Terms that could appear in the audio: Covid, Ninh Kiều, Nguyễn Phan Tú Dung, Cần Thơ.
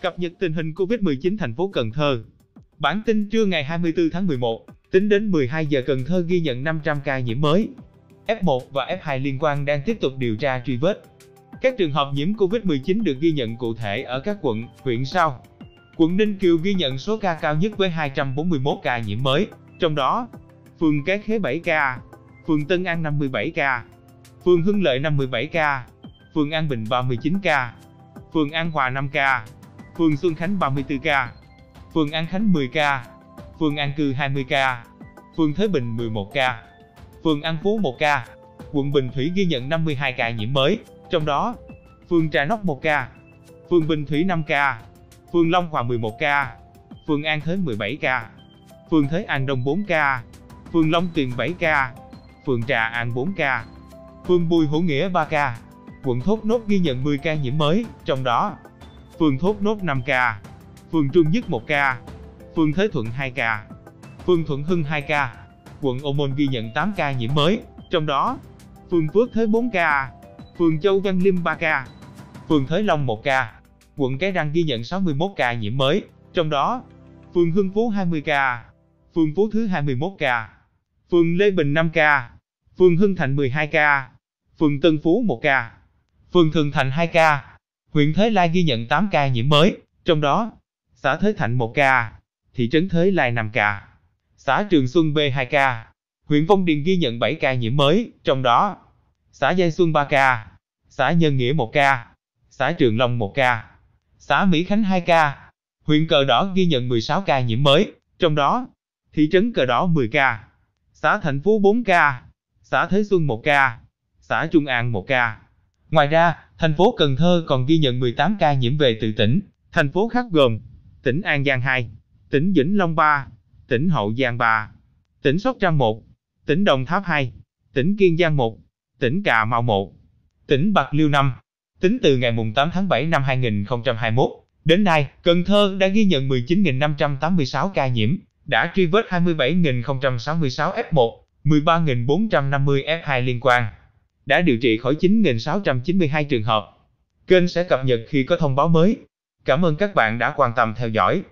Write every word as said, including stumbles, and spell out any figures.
Cập nhật tình hình Covid mười chín thành phố Cần Thơ. Bản tin trưa ngày hai mươi tư tháng mười một, tính đến mười hai giờ Cần Thơ ghi nhận năm trăm ca nhiễm mới. F một và F hai liên quan đang tiếp tục điều tra truy vết. Các trường hợp nhiễm Covid mười chín được ghi nhận cụ thể ở các quận, huyện sau. Quận Ninh Kiều ghi nhận số ca cao nhất với hai trăm bốn mươi mốt ca nhiễm mới, trong đó phường Cái Khế bảy ca, phường Tân An năm mươi bảy ca, phường Hưng Lợi năm mươi bảy ca, phường An Bình ba mươi chín ca, phường An Hòa năm ca, phường Xuân Khánh ba mươi tư ca, phường An Khánh mười ca, phường An Cư hai mươi ca, phường Thới Bình mười một ca, phường An Phú một ca. Quận Bình Thủy ghi nhận năm mươi hai ca nhiễm mới, trong đó phường Trà Nóc một ca, phường Bình Thủy năm ca, phường Long Hòa mười một ca, phường An Thới mười bảy ca, phường Thới An Đông bốn ca, phường Long Tiền bảy ca, phường Trà An bốn ca, phường Bùi Hữu Nghĩa ba ca. Quận Thốt Nốt ghi nhận mười ca nhiễm mới, trong đó phường Thốt Nốt năm ca, phường Trung Nhất một ca, phường Thới Thuận hai ca, phường Thuận Hưng hai ca. Quận Ô Môn ghi nhận tám ca nhiễm mới, trong đó phường Phước Thới bốn ca, phường Châu Văn Liêm ba ca, phường Thới Long một ca. Quận Cái Răng ghi nhận sáu mươi mốt ca nhiễm mới, trong đó phường Hưng Phú hai mươi ca, phường Phú Thứ hai mươi mốt ca, phường Lê Bình năm ca, phường Hưng Thạnh mười hai ca, phường Tân Phú một ca, phường Thường Thạnh hai ca. Huyện Thới Lai ghi nhận tám ca nhiễm mới, trong đó xã Thới Thạnh một ca, thị trấn Thới Lai năm ca, xã Trường Xuân B hai ca. Huyện Phong Điền ghi nhận bảy ca nhiễm mới, trong đó xã Giai Xuân ba ca, xã Nhân Nghĩa một ca, xã Trường Long một ca, xã Mỹ Khánh hai ca. Huyện Cờ Đỏ ghi nhận mười sáu ca nhiễm mới, trong đó thị trấn Cờ Đỏ mười ca, xã Thạnh Phú bốn ca, xã Thới Xuân một ca, xã Trung An một ca. Ngoài ra, thành phố Cần Thơ còn ghi nhận mười tám ca nhiễm về từ tỉnh, thành phố khác gồm tỉnh An Giang hai, tỉnh Vĩnh Long ba, tỉnh Hậu Giang ba, tỉnh Sóc Trăng một, tỉnh Đồng Tháp hai, tỉnh Kiên Giang một, tỉnh Cà Mau một, tỉnh Bạc Liêu năm. Tính từ ngày tám tháng bảy năm hai nghìn không trăm hai mươi mốt, đến nay, Cần Thơ đã ghi nhận mười chín nghìn năm trăm tám mươi sáu ca nhiễm, đã truy vết hai mươi bảy nghìn không trăm sáu mươi sáu F một, mười ba nghìn bốn trăm năm mươi F hai liên quan, đã điều trị khỏi chín nghìn sáu trăm chín mươi hai trường hợp. Kênh sẽ cập nhật khi có thông báo mới. Cảm ơn các bạn đã quan tâm theo dõi.